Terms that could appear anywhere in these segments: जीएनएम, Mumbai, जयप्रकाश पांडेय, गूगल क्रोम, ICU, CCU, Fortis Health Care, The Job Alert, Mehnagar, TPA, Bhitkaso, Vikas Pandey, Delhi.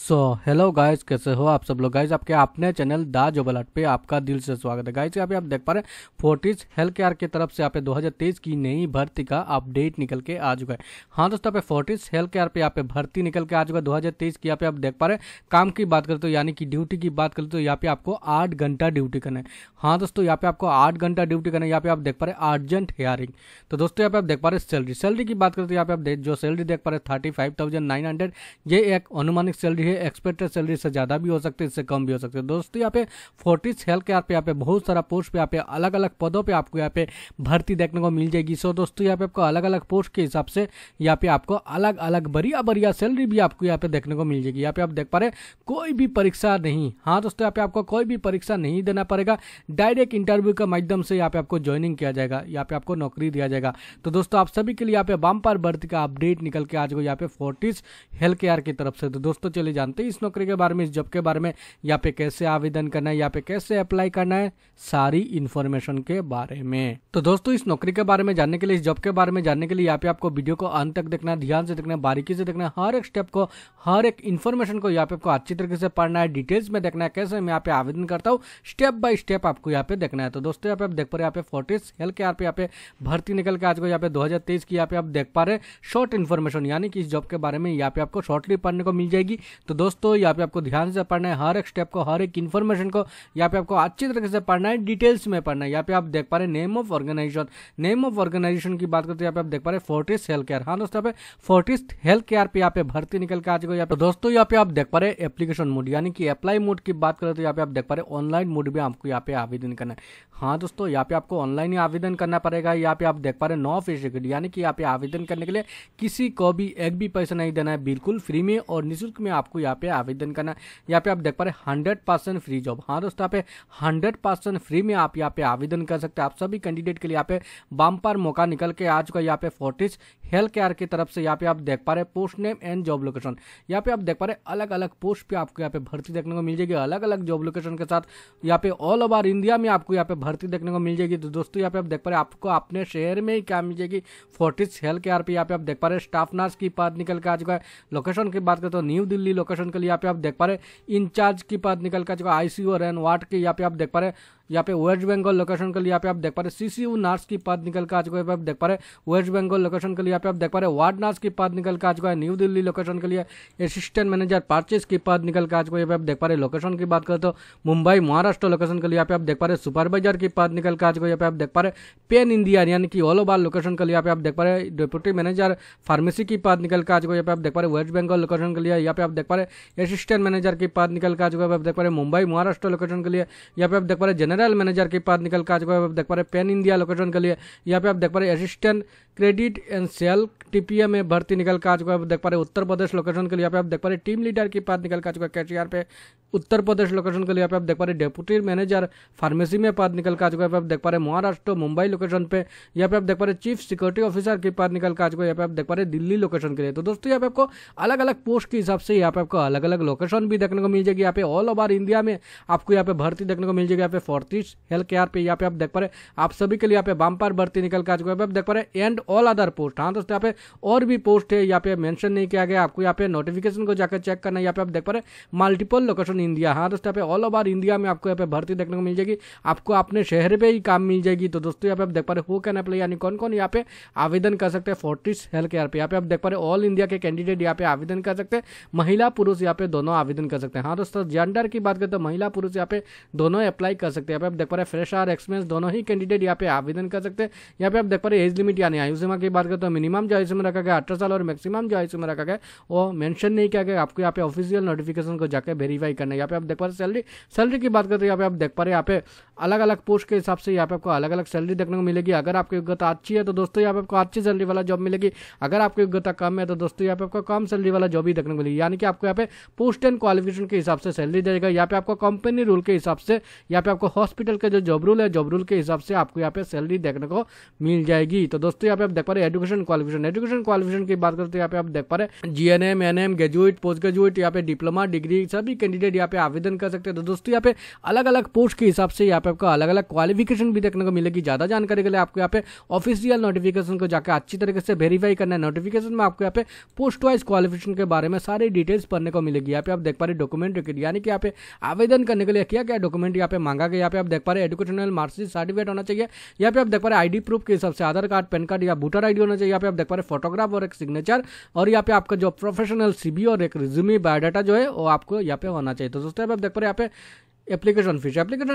So hello guys, कैसे हो आप सब लोग। गाइज आपके अपने चैनल द जॉब अलर्ट पे आपका दिल से स्वागत है। गाइज यहाँ पे आप देख पा रहे हैं फोर्टिस हेल्थ केयर की तरफ से यहाँ पे 2023 की नई भर्ती का अपडेट निकल के आ चुका है। हाँ दोस्तों, यहाँ पे फोर्टिस हेल्थ केयर पे यहाँ पे भर्ती निकल के आ चुका है 2023 की। यहाँ पे आप देख पा रहे हैं काम की बात करते हो यानी कि ड्यूटी की बात करते हो यहाँ पे आपको 8 घंटा ड्यूटी करना है। हाँ दोस्तों, यहाँ पे आपको 8 घंटा ड्यूटी करना है। यहाँ पे आप देख पा रहे हैं अर्जेंट हेयरिंग। तो दोस्तों यहाँ पे आप देख पा रहे हैं सैलरी की बात करते हो यहाँ पे आप जो सैलरी देख पा रहे 35,900, ये एक अनुमानिक सैलरी है। एक्सपेक्टेड सैलरी से ज्यादा भी हो सकते हैं, इससे कम भी हो सकते हैं। दोस्तों यहाँ पे फोर्टिस हेल्थ केयर पे यहाँ पे बहुत सारा पोस्ट पे यहाँ पे अलग अलग पदों पे आपको यहाँ पे भर्ती देखने को मिल जाएगी। सो दोस्तों यहाँ पे आपको अलग अलग पोस्ट के हिसाब से यहाँ पे आपको अलग अलग बढ़िया बढ़िया सैलरी भी आपको यहाँ पे देखने को मिल जाएगी। यहाँ पे आप देख पा रहे कोई भी परीक्षा नहीं। हाँ दोस्तों यहाँ पे आपको कोई भी परीक्षा नहीं देना पड़ेगा, डायरेक्ट इंटरव्यू के माध्यम से यहाँ पे आपको ज्वाइनिंग किया जाएगा, यहाँ पे आपको नौकरी दिया जाएगा। तो दोस्तों आप सभी के लिए यहाँ पे बम्पर भर्ती का अपडेट निकल के आ जाएगा यहाँ पे फोर्टिस हेल्थ केयर की तरफ से। तो दोस्तों चलिए जानते हैं इस नौकरी के बारे में, इस जॉब के बारे में, यहाँ पे कैसे आवेदन करना है, यहाँ पे कैसे अप्लाई करना है, सारी इन्फॉर्मेशन के बारे में। तो दोस्तों इस नौकरी के बारे में जानने के लिए, इस जॉब के बारे में जानने के लिए यहाँ पे आपको वीडियो को अंत तक देखना, ध्यान से देखना, बारीकी से देखना, हर एक स्टेप को, हर एक इन्फॉर्मेशन को यहाँ पे आपको अच्छी तरीके से पढ़ना है, डिटेल्स में देखना है कैसे मैं यहाँ पे आवेदन करता हूँ, स्टेप बाय स्टेप आपको यहाँ पे देखना है। तो दोस्तों यहाँ पे आप देख पा रहे यहाँ पे फोर्टिस हेल्थ केयर पे यहाँ पे भर्ती निकल के आज को यहाँ पे 2023 की यहाँ पे आप देख पा रहे शॉर्ट इन्फॉर्मेशन यानी कि इस जॉब के बारे में यहाँ पे आपको शॉर्टली पढ़ने को मिल जाएगी। तो दोस्तों यहाँ पे आपको ध्यान से पढ़ना है, हर एक स्टेप को, हर एक इन्फॉर्मेशन को यहाँ पे आपको अच्छी तरीके से पढ़ना है, डिटेल्स में पढ़ना है। यहाँ पे आप देख पा रहे name of organisation, name of organisation की बात करते हैं यहाँ पे आप देख पा रहे फोर्टिस हेल्थ केयर। हाँ दोस्तों यहाँ पे फोर्टिस हेल्थ केयर पे यहाँ पे भर्ती निकल के आ चुकी है। तो दोस्तों यहाँ पे आप देख पा रहे एप्लीकेशन मोड यानी कि अप्लाई मोड की बात करें तो यहाँ पे आप देख पा रहे ऑनलाइन मोड में आपको यहाँ पे आवेदन करना है। हाँ दोस्तों यहाँ पे आपको ऑनलाइन ही आवेदन करना पड़ेगा। यहाँ पे आप देख पा रहे 9 फीसदी यानी कि यहाँ पे आवेदन करने के लिए किसी को भी एक भी पैसा नहीं देना है, बिल्कुल फ्री में और निःशुल्क में आपको यहाँ पे आवेदन करना। यहाँ पे आप देख पा रहे 100% फ्री जॉब। हाँ दोस्तों यहाँ पे 100% फ्री में आप यहाँ पे आवेदन कर सकते हैं। आप सभी कैंडिडेट के लिए यहाँ पे बम्पर मौका निकल के आ चुका है यहाँ पे फोर्टिस हेल्थ केयर की तरफ से। यहाँ पे आप देख पा रहे post name and job location. यहाँ पे आप देख पा रहे अलग अलग पोस्ट पे आपको यहाँ पे भर्ती देखने को मिल जाएगी, अलग अलग जॉब लोकेशन के साथ। यहाँ पे ऑल ओवर इंडिया में आपको यहाँ पे भर्ती देखने को मिल जाएगी। तो दोस्तों यहाँ पे आप देख पा रहे आपको अपने शहर में ही क्या मिल जाएगी फोर्टिस हेल्थ केयर पे। यहाँ पे आप देख पा रहे स्टाफ नर्स की पद निकल के आ चुका है। लोकेशन की बात करें तो न्यू दिल्ली लोकेशन के लिए यहाँ पे आप देख पा रहे इंचार्ज की पद निकल के आ चुका है। ICU और वार्ड के यहाँ पे आप देख पा रहे यहाँ पे वेस्ट बंगाल लोकेशन के लिए यहाँ पे आप देख पा रहे CCU नर्स की पद निकल के आ चुका है। यहाँ पे आप देख पा रहे वेस्ट बंगाल लोकेशन के लिए यहाँ पे आप देख पा रहे वार्ड नर्स की पद निकल के आ चुका है। न्यू दिल्ली लोकेशन के लिए असिस्टेंट मैनेजर परचेज की पद निकल के आ चुका है। यहाँ पे आप देख पा रहे लोकेशन की बात करें तो मुंबई महाराष्ट्र लोकेशन के लिए यहाँ पे आप देख पा रहे सुपरवाइजर की पद निकल के आ चुका है। यहाँ पे आप देख पा रहे पैन इंडिया यानी कि ऑल ओवर लोकेशन के लिए यहाँ पे आप देख पा रहे डिप्यूटी मैनेजर फार्मेसी की पद निकल के आ चुका है। यहाँ पे आप देख पा रहे वेस्ट बंगाल लोकेशन के लिए यहाँ पे आप देख पा रहे असिस्टेंट मैनेजर की पद निकल के आ चुका है। आप देख पा रहे मुंबई महाराष्ट्र लोकेशन के लिए यहाँ पे आप देख पा रहे जनरल मैनेजर के पद निकल के आ चुका है। आप देख पा रहे पैन इंडिया लोकेशन के लिए यहाँ पे आप देख पा रहे assistant credit and cell TPA में भर्ती निकल के आ चुका है। आप देख पा रहे उत्तर प्रदेश लोकेशन के लिए यहाँ पे आप देख पा रहे टीम लीडर की पद निकल के आ चुका है। KTR पे उत्तर प्रदेश लोकेशन के लिए यहाँ पे आप देख पा रहे डेप्यूटी मैनेजर फार्मेसी में पद निकल के आ चुका है। आप देख पा रहे महाराष्ट्र मुंबई लोकेशन पे यहाँ पे आप देख पा रहे चीफ सिक्योरिटी ऑफिसर की पद निकल के आ चुका है। यहाँ पे आप देख पा रहे दिल्ली लोकेशन के लिए। तो दोस्तों यहाँ पे आपको अलग अलग पोस्ट के हिसाब से यहाँ पे आपको अलग अलग लोकेशन भी देखने को मिल जाएगी। यहाँ पे ऑल ओवर इंडिया में आपको यहाँ पे भर्ती देखने को मिल जाएगी। यहाँ पे फोर्टिस हेल्थ केयर पे यहाँ पे आप देख पा रहे आप सभी के लिए यहाँ पे बम्पर भर्ती निकल के आ चुका है। आप देख पा रहे एंड ऑल अदर पोस्ट। हाँ दोस्तों यहाँ पे और भी पोस्ट है, यहाँ पे मेंशन नहीं किया गया, आपको यहाँ पे नोटिफिकेशन को जाकर चेक करना है। यहाँ पे आप देख पा रहे मल्टीपल लोकेशन इंडिया। हाँ दोस्तों यहाँ पे ऑल ओवर इंडिया में आपको यहाँ पे भर्ती देखने को मिल जाएगी, आपको अपने शहर पे ही काम मिल जाएगी। तो दोस्तों यहाँ पे आप देख पा रहे हो कैन अप्लाई यानी कौन कौन यहाँ पे आवेदन कर सकते हैं फोर्टिस हेल्थ केयर पे। यहाँ पे आप देख पा रहे ऑल इंडिया के कैंडिडेट यहाँ पे आवेदन कर सकते हैं, महिला पुरुष यहाँ पे दोनों आवेदन कर सकते हैं। हाँ दोस्तों जेंडर की बात करें तो महिला पुरुष यहाँ पे दोनों अप्लाई कर सकते हैं। यहाँ पे आप देख पा रहे फ्रेशर एक्सपीरियंस दोनों ही कैंडिडेट यहाँ पे आवेदन कर सकते हैं। यहाँ पे आप देख पा रहे एज लिमिट यानी आयु सीमा की बात करें तो मिनिमम जो आयु सीमा रखा गया 18 साल और मैक्सिमम जो आयु सीमा रखा गया वो मेंशन नहीं किया गया, आपको यहाँ पे ऑफिशियल नोटिफिकेशन को जाकर वेरीफाई करना है। यहाँ पे आप देख पा रहे सैलरी की बात करते हैं। यहाँ पे आप देख पा रहे यहाँ पे अलग अलग पोस्ट के हिसाब से यहाँ पे आपको अलग अलग सैलरी देखने को मिलेगी। अगर आपकी योग्यता अच्छी है तो दोस्तों यहाँ पे आपको अच्छी सैलरी वाला जॉब मिलेगी, अगर आपकी योग्यता कम है तो दोस्तों यहाँ पे आपको कम सैलरी वाला जॉब ही देखने को मिलेगी। यानी कि आपको यहाँ पे पोस्ट एंड क्वालिफिकेशन के हिसाब से सैलरी देगा। यहाँ पे आपको कंपनी रूल के हिसाब से यहाँ पे आपको हॉस्पिटल के जो जॉब रूल है, जॉब रूल के हिसाब से आपको यहाँ पे सैलरी देखने को मिल जाएगी। तो दोस्तों यहाँ पे आप देख पा रहे एजुकेशन क्वालिफिकेशन एजुकेशन क्वालिफिकेशन की बात करते हैं, यहाँ पे आप देख पा रहे हैं जीएनएम NM graduate post graduate यहाँ पे डिप्लोमा डिग्री सभी कैंडिडेट यहाँ पे आवेदन कर सकते हैं। तो दोस्तों यहाँ पे अलग अलग पोस्ट के हिसाब से यहाँ पे आपको अलग अलग क्वालिफिकेशन भी देखने को मिलेगी। ज्यादा जानकारी के लिए आपको यहाँ पे ऑफिशियल नोटिफिकेशन को जाकर अच्छी तरीके से वेरीफाई करना है। नोटिफिकेशन में आपको यहाँ पे पोस्ट वाइज क्वालिफिकेशन के बारे में सारी डिटेल्स पढ़ने को मिलेगी। यहाँ पे आप देख पा रहे डॉक्यूमेंट यानी कि यहाँ पे आवेदन करने के लिए क्या क्या डॉक्यूमेंट यहाँ पे मांगा गया। यहाँ पे आप देख पा रहे एजुकेशनल मार्क्सिट सर्टिफिकेट होना चाहिए। यहाँ पे आप देख पा रहे आईडी प्रूफ के हिसाब से आधार कार्ड पैन कार्ड या वोटर आईडी होना चाहिए। यहाँ पे आप देख पा रहे फोटोग्राफ और एक सिग्नेचर और यहाँ पे आपका जो प्रोफेशनल सीवी और एक रिज्यूमे बायोडाटा जो है वो आपको यहाँ पे होना चाहिए। तो दोस्तों आप देख पा रहे यहाँ पे एप्लीकेशन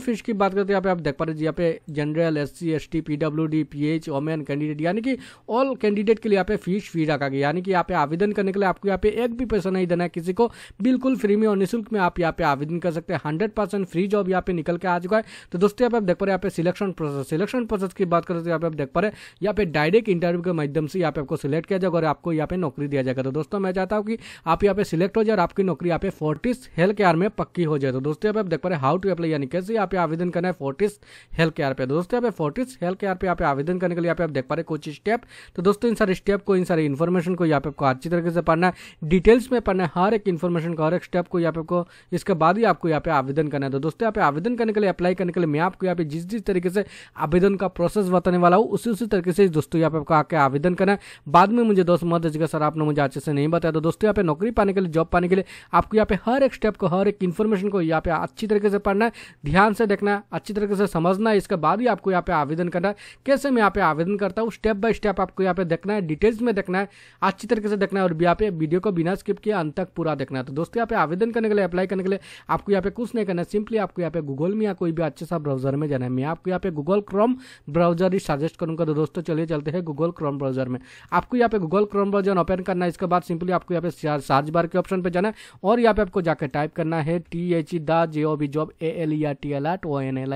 फीस की बात करते हैं। यहाँ पे आप देख पा रहे हैं यहाँ पे general SC ST PWD PH women candidate यानी कि ऑल कैंडिडेट के लिए यहाँ पे फीस फी रखा गया। यानी कि यहाँ पे आवेदन करने के लिए आपको यहाँ पे एक भी पैसा नहीं देना है किसी को, बिल्कुल फ्री में और निःशुल्क में आप यहाँ पे आवेदन कर सकते हैं। 100% फ्री जॉब यहाँ पे निकल के आ चुका है। तो दोस्तों यहाँ पे आप देख पा रहे यहाँ पे सिलेक्शन प्रोसेस की बात करते हैं। यहाँ पे आप देख पा रहे यहाँ पे डायरेक्ट इंटरव्यू के माध्यम से यहाँ पे आपको सिलेक्ट किया जाएगा और आपको यहाँ पे नौकरी दिया जाएगा। तो दोस्तों मैं चाहता हूँ कि आप यहाँ पे सिलेक्ट हो जाए और आपकी नौकरी यहाँ पे फोर्टिस हेल्थ केयर में पक्की हो जाए। तो दोस्तों यहाँ पे आप देख पा रहे हाउ टू अप्लाई यानी कैसे यहाँ पे आवेदन करना है फोर्टिस हेल्थ केयर पे। दोस्तों यहाँ पे फोर्टिस हेल्थ केयर पे यहाँ पे आवेदन करने के लिए यहाँ पे आप देख पा रहे कुछ स्टेप। तो दोस्तों इन सारे स्टेप को इन सारे इन्फॉर्मेशन को यहाँ पे आपको अच्छी तरीके से पढ़ना है, डिटेल्स में पढ़ना है, हर एक इन्फॉर्मेशन को हर एक स्टेप को यहाँ पे आपको, इसके बाद ही आपको यहाँ पे आवेदन करना है। तो दोस्तों यहाँ पे आवेदन करने के लिए अप्लाई करने के लिए मैं आपको यहाँ पे जिस तरीके से आवेदन का प्रोसेस बताने वाला हूँ उसी तरीके से दोस्तों यहाँ पे आपको आके आवेदन करना है। बाद में मुझे दोस्त मत दीजिएगा सर आपने मुझे अच्छे से नहीं बताया। तो दोस्तों यहाँ पे नौकरी पाने के लिए जॉब पाने के लिए आपको यहाँ पे हर एक स्टेप को हर एक इन्फॉर्मेशन को यहाँ पे अच्छी तरीके से पढ़ना है, ध्यान से देखना है, अच्छी तरीके से समझना है। इसके बाद ही आपको यहाँ पे आवेदन करना है। कैसे मैं यहाँ पे आवेदन करता हूँ स्टेप बाय स्टेप आपको यहाँ पे देखना है, डिटेल्स में देखना है, अच्छी तरीके से देखना है और यहाँ पे वीडियो को बिना स्किप किए अंत तक पूरा देखना है। तो दोस्तों यहाँ पे आवेदन करने के लिए अप्लाई करने के लिए आपको यहाँ पे कुछ नहीं करना है। सिंपली आपको यहाँ पे गूगल में या कोई भी अच्छे सा ब्राउजर में जाना है। मैं आपको यहाँ पे गूगल क्रोम ब्राउजर ही सजेस्ट करूँगा। तो दोस्तों चलिए चलते हैं गूगल क्रोम ब्राउजर में। आपको यहाँ पे गूगल क्रोम ब्राउजर ओपन करना है। इसके बाद सिंपली आपको यहाँ पे सर्च बार के ऑप्शन पर जाना है और यहाँ पे आपको जाकर टाइप करना है THE जॉब ALERT ONLINE।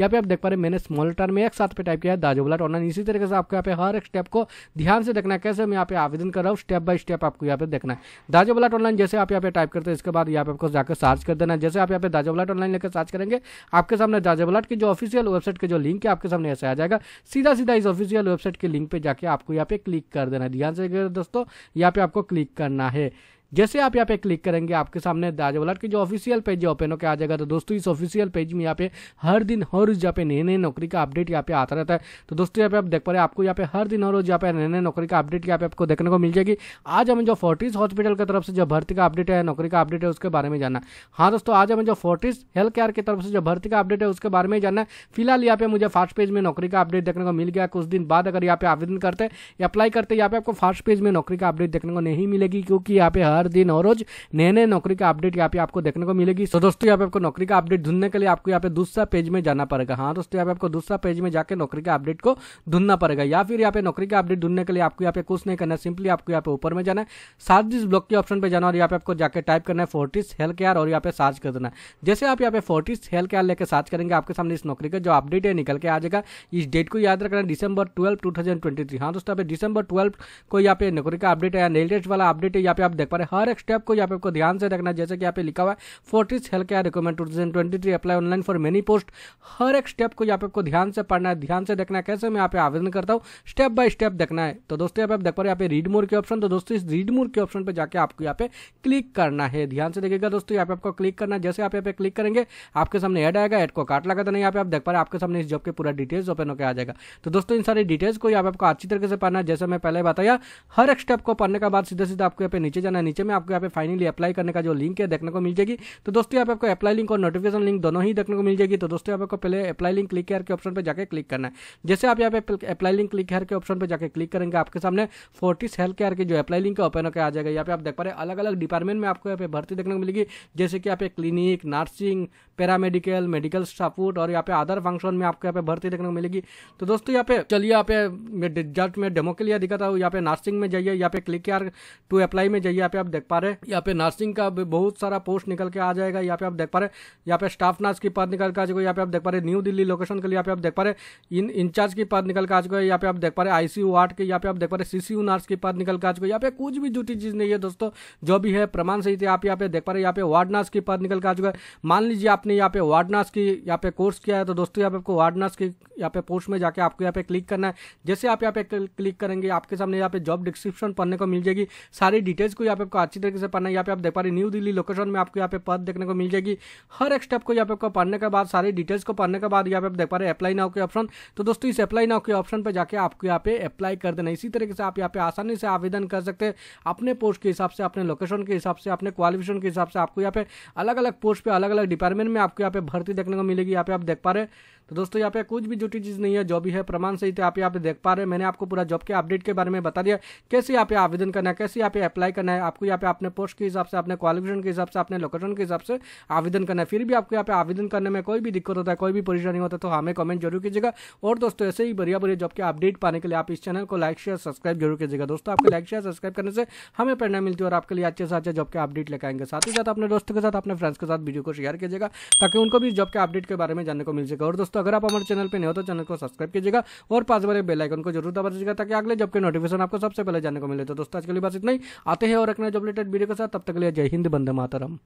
यहाँ पे आप देख पा रहे मैंने स्मॉल लेटर में एक साथ पे टाइप किया द जॉब अलर्ट ऑनलाइन। इसी तरीके से आपको यहाँ पे हर एक स्टेप को ध्यान से देखना है। कैसे मैं यहाँ पे आवेदन कर रहा हूँ स्टेप बाय स्टेप आपको यहाँ पे देखना है। द जॉब अलर्ट ऑनलाइन जैसे आप यहाँ पे टाइप करते हैं इसके बाद यहाँ पे आपको जाकर सर्च कर देना। जैसे आप यहाँ पे द जॉब अलर्ट ऑनलाइन लेकर सर्च करेंगे आपके सामने द जॉब अलर्ट की जो ऑफिशियल वेबसाइट के जो लिंक है आपके सामने ऐसे आ जाएगा। सीधा इस ऑफिशियल वेबसाइट के लिंक पे जाके आपको यहाँ पे क्लिक कर देना है। ध्यान से दोस्तों यहाँ पे आपको क्लिक करना है। जैसे आप यहाँ पे क्लिक करेंगे आपके सामने द जॉब अलर्ट की जो ऑफिशियल पेज ओपन होकर आ जाएगा। तो दोस्तों इस ऑफिशियल पेज में यहाँ पे हर दिन हर रोज यहाँ पे नए नौकरी का अपडेट यहाँ पे आता रहता है। तो दोस्तों यहाँ पे आप देख पा रहे हैं आपको यहाँ पे हर दिन हर रोज यहाँ पे नए नौकरी का अपडेट यहाँ पे आपको देखने को मिल जाएगी। आज हमें जो फोर्टिस हॉस्पिटल की तरफ से जो भर्ती का अपडेट है नौकरी का अपडेट है उसके बारे में जानना। हाँ दोस्तों आज हमें जो फोर्टिस हेल्थ केयर की तरफ से जो भर्ती का अपडेट है उसके बारे में जानना है। फिलहाल यहाँ पे मुझे फर्स्ट पेज में नौकरी का अपडेट देखने को मिल गया। कुछ दिन बाद अगर यहाँ पे आवेदन करते अप्लाई करते यहाँ पे आपको फर्स्ट पेज में नौकरी का अपडेट देखने को नहीं मिलेगी क्योंकि यहाँ पे हर दिन और रोज नए नौकरी का अपडेट यहाँ पे आपको देखने को मिलेगी। तो दोस्तों यहाँ पे आपको नौकरी का अपडेट ढूंढने के लिए आपको यहाँ पे दूसरा पेज में जाना पड़ेगा। हाँ दोस्तों यहाँ पे आपको दूसरा पेज में जाकर नौकरी का अपडेट को ढूंढना पड़ेगा। या फिर यहाँ पे नौकरी का अपडेट ढूंढने के लिए आपको यहाँ पे कुछ नहीं करना। सिंपली आपको यहाँ पे ऊपर में जाना है सर्च इस ब्लॉक के ऑप्शन पे जाना और यहाँ पे आपको जाकर टाइप करना है फोर्टिस हेल्थ केयर और यहाँ पे सर्च कर देना। जैसे आप यहाँ पे फोर्टिस हेल्थ केयर लेकर सर्च करेंगे आपके सामने इस नौकरी का जो अपडेट है निकल के आ जाएगा। इस डेट को याद रखना December 12, 2023। हाँ दोस्तों यहाँ पे December 12 को यहाँ पे नौकरी का अपडेट है, लेटेस्ट वाला अपडेट है। यहाँ पे आप देख हर एक स्टेप को यहाँ पे आपको ध्यान से रखना है। जैसे कि यहाँ पे लिखा हुआ है Fortis health care requirement 2023 apply online for many post. हर एक स्टेप को यहाँ पे आपको ध्यान से पढ़ना है, ध्यान से देखना है। कैसे मैं यहाँ पे आवेदन करता हूँ स्टेप बाय स्टेप देखना है। तो दोस्तों यहाँ पे आप देख पा रहे यहाँ पे रीड मोर के ऑप्शन। तो दोस्तों इस रीड मोर के ऑप्शन पर जाकर आपको यहाँ पे क्लिक करना है। ध्यान से देखिएगा दोस्तों यहाँ पे आपको क्लिक करना है। जैसे आप यहाँ पे क्लिक करेंगे आपके सामने ऐड आएगा, ऐड को काट लगा देना। यहाँ पे आप देख पा रहे आपके सामने इस जॉब के पूरा डिटेल्स ओपन होकर आ जाएगा। तो दोस्तों इन सारी डिटेल्स को यहाँ पे आपको अच्छी तरीके से पढ़ना है। जैसे मैं पहले बताया हर एक स्टेप को पढ़ने के बाद सीधा आपको यहाँ पे नीचे जाना है। नीचे में आपको यहाँ पे फाइनली अप्लाई करने का जो लिंक है देखने को मिल जाएगी। तो दोस्तों यहाँ पे आपको अप्लाई लिंक और नोटिफिकेशन लिंक दोनों ही देखने को मिल जाएगी। तो दोस्तों यहाँ पे पहले अप्लाई लिंक क्लिक हेयर के ऑप्शन पे जाके क्लिक करना है। जैसे आप यहाँ पे अप्लाई लिंक क्लिक हेयर के ऑप्शन पे जाके क्लिक करेंगे आपके सामने फोर्टिस हेल्थ केयर की जो अप्लाई लिंक है ओपन होकर आ जाएगा। यहाँ पे आप देख पा रहे अलग अलग डिपार्टमेंट में आपको यहाँ पे भर्ती देखने को मिलेगी। जैसे कि यहाँ पे clinic, nursing, paramedical, medical support और यहाँ पे अदर फंक्शन में आपको यहाँ पे भर्ती देखने को मिलेगी। तो दोस्तों यहाँ पे चलिए यहाँ पे जस्ट में डेमो के लिए दिखाता हूँ। यहाँ पे नर्सिंग में जाइए, यहाँ पे क्लिक हेयर टू अप्लाई में जाइए, आप देख पा रहे हैं। यहाँ पे नर्सिंग का बहुत सारा पोस्ट निकल के आ जाएगा। यहाँ पे आप देख पा रहे हैं, यहाँ पे स्टाफ नर्स की पद निकल के आ जाएगा। यहाँ पे आप देख पा रहे न्यू दिल्ली लोकेशन के लिए यहाँ पे आप देख पा रहे इंचार्ज की पद निकल के आ जाएगा। यहाँ पे आप देख पा रहे आईसीयू वार्ड के, यहाँ पे आप देख पा रहे सीसीयू नर्स की पद निकल के आ जाएगा। यहाँ पे कुछ भी झूठी चीज नहीं है दोस्तों, जो भी है प्रमाण सहित आप यहाँ पे देख पा रहे। यहाँ पे वार्ड नर्स की पद निकल के आ जाएगा। मान लीजिए आपने यहाँ पे वार्ड नर्स की यहाँ पे कोर्स किया है तो दोस्तों यहाँ पे आपको वार्ड नर्स की यहाँ पे पोस्ट में जाके आपको यहाँ पे क्लिक करना है। जैसे आप यहाँ पे क्लिक करेंगे आपके सामने यहाँ पे जॉब डिस्क्रिप्शन पढ़ने को मिल जाएगी, सारी डिटेल्स को यहाँ पे आपको अच्छी तरीके से पढ़ना है। यहाँ पे आप देख पा रहे न्यू दिल्ली लोकेशन में आपको यहाँ पे पद देखने को मिल जाएगी। हर एक स्टेप को यहाँ पे आपको पढ़ने के बाद, सारी डिटेल्स को पढ़ने के बाद यहाँ पे आप देख पा रहे अप्लाई नाउ के ऑप्शन। तो दोस्तों इस अप्लाई नाउ के ऑप्शन पर जाके आपको यहाँ पे अप्लाई कर देना। इसी तरीके से आप यहाँ पे आसानी से आवेदन कर सकते हैं अपने पोस्ट के हिसाब से, अपने लोकेशन के हिसाब से, अपने क्वालिफिकेशन के हिसाब से। आपको यहाँ पे अलग अलग पोस्ट पे अलग अलग डिपार्टमेंट में आपको यहाँ पे भर्ती देखने को मिलेगी। यहाँ पे आप देख पा रहे। तो दोस्तों यहाँ पे कुछ भी झूठी चीज नहीं है, जो भी है प्रमाण सहित आप यहाँ पे देख पा रहे हैं। मैंने आपको पूरा जॉब के अपडेट के बारे में बता दिया, कैसे यहाँ पे आवेदन करना है, कैसे यहाँ पे अप्लाई करना है। आपको यहाँ पे अपने पोस्ट के हिसाब से, अपने क्वालिफिकेशन के हिसाब से, अपने लोकेशन के हिसाब से आवेदन करना है। फिर भी आपको यहाँ पे आवेदन करने में कोई भी दिक्कत होता है, कोई भी परेशानी होता है तो हमें कमेंट जरूर कीजिएगा। और दोस्तों ऐसे ही बढ़िया बढ़िया जॉब के अपडेट पाने के लिए आप इस चैनल को लाइक शेयर सब्सक्राइब जरूर कीजिएगा। दोस्तों आपके लाइक शेयर सब्सक्राइब करने से हमें प्रेरणा मिलती है और आपके लिए अच्छे से अच्छे जॉब के अपडेट लेकर आएंगे। साथ ही साथ अपने दोस्तों के साथ, अपने फ्रेंड्स के साथ वीडियो को शेयर कीजिएगा ताकि उनको भी जॉब के अपडेट के बारे में जानने को मिल सके। और दोस्तों अगर आप हमारे चैनल पे नहीं हो तो चैनल को सब्सक्राइब कीजिएगा और पास वाले बेल आइकन को जरूर दबा दीजिएगा ताकि अगले जॉब के नोटिफिकेशन आपको सबसे पहले जानने को मिले। तो दोस्तों आज के लिए बस इतना ही, आते हैं और एक नए जॉब रिलेटेड वीडियो के साथ। तब तक के लिए जय हिंद, वंदे मातरम।